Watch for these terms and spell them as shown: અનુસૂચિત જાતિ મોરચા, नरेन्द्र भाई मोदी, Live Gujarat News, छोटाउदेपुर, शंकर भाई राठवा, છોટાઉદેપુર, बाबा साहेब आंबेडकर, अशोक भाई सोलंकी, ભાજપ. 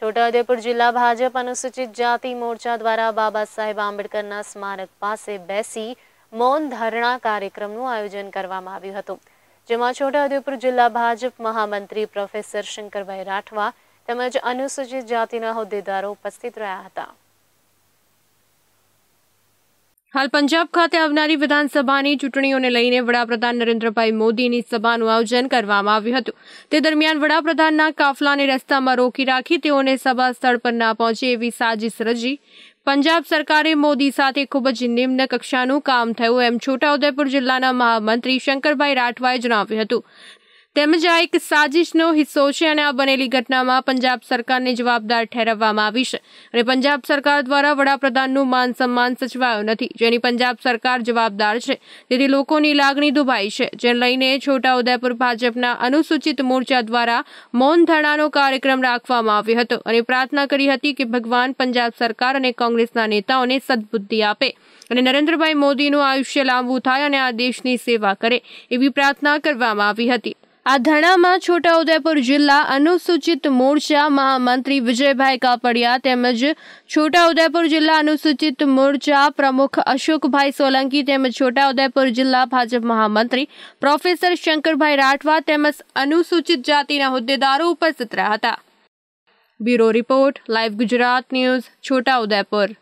छोटाउदेपुर जिला भाजप अनुसूचित जाति मोर्चा द्वारा बाबा साहेब आंबेडकरना स्मारक पासे बेसी मौन धरणा कार्यक्रमનું आयोजन કરવામાં આવ્યું હતું જેમાં छोटाउदेपुर जिला भाजप महामंत्री प्रोफेसर शंकर भाई राठवा તેમજ अनुसूचित जातिના હોદ્દેદારો ઉપસ્થિત રહ્યા હતા। हाल पंजाब खाते आवनारी विधानसभानी चूंटणीओने लईने वडाप्रधान नरेन्द्र भाई मोदीनी सभानुं आयोजन करवामां आव्युं हतुं। ते दरमियान वडाप्रधानना काफलाने रस्तामां रोकी राखी तेओने सभा स्थळ पर न पहोंचे एवी साजिश रची। पंजाब सरकारे मोदी साथे खूब ज निम्न कक्षानुं काम थयुं एम छोटाउदेपुर जिल्लाना महामंत्री शंकर भाई राठवाए जणाव्युं हतुं। તેમજ આ એક સાજિશનો હિસ્સો છે અને આ બનેલી ઘટનામાં પંજાબ સરકારને જવાબદાર ઠેરવવામાં આવી છે અને પંજાબ સરકાર દ્વારા વડાપ્રધાનનું માન સન્માન સચવાયો નથી જેની પંજાબ સરકાર જવાબદાર છે। તેથી લોકોની લાગણી દુભાઈ છે જેને લઈને છોટાઉદેપુર ભાજપના અનુસૂચિત મોરચા દ્વારા મૌન ધરણાનો કાર્યક્રમ રાખવામાં આવ્યો હતો અને પ્રાર્થના કરી હતી કે ભગવાન પંજાબ સરકાર અને કોંગ્રેસના નેતાઓને સદબુદ્ધિ આપે અને નરેન્દ્રભાઈ મોદીનું આયુષ્ય લાંબુ થાય અને આ દેશની સેવા કરે એવી પ્રાર્થના કરવામાં આવી હતી। आ धरणा में छोटाउदेपुर जिला अनुसूचित मोर्चा महामंत्री विजयविजभा कापड़िया तेमज छोटाउदेपुर जिला अनुसूचित मोर्चा प्रमुख अशोक भाई सोलंकी तेमज छोटाउदेपुर जिला भाजप महामंत्री प्रोफेसर शंकर भाई राठवा तेमज अनुसूचित जाति होद्देदारों उपस्थित रहा था। Bureau report live Gujarat news छोटाउदेपुर।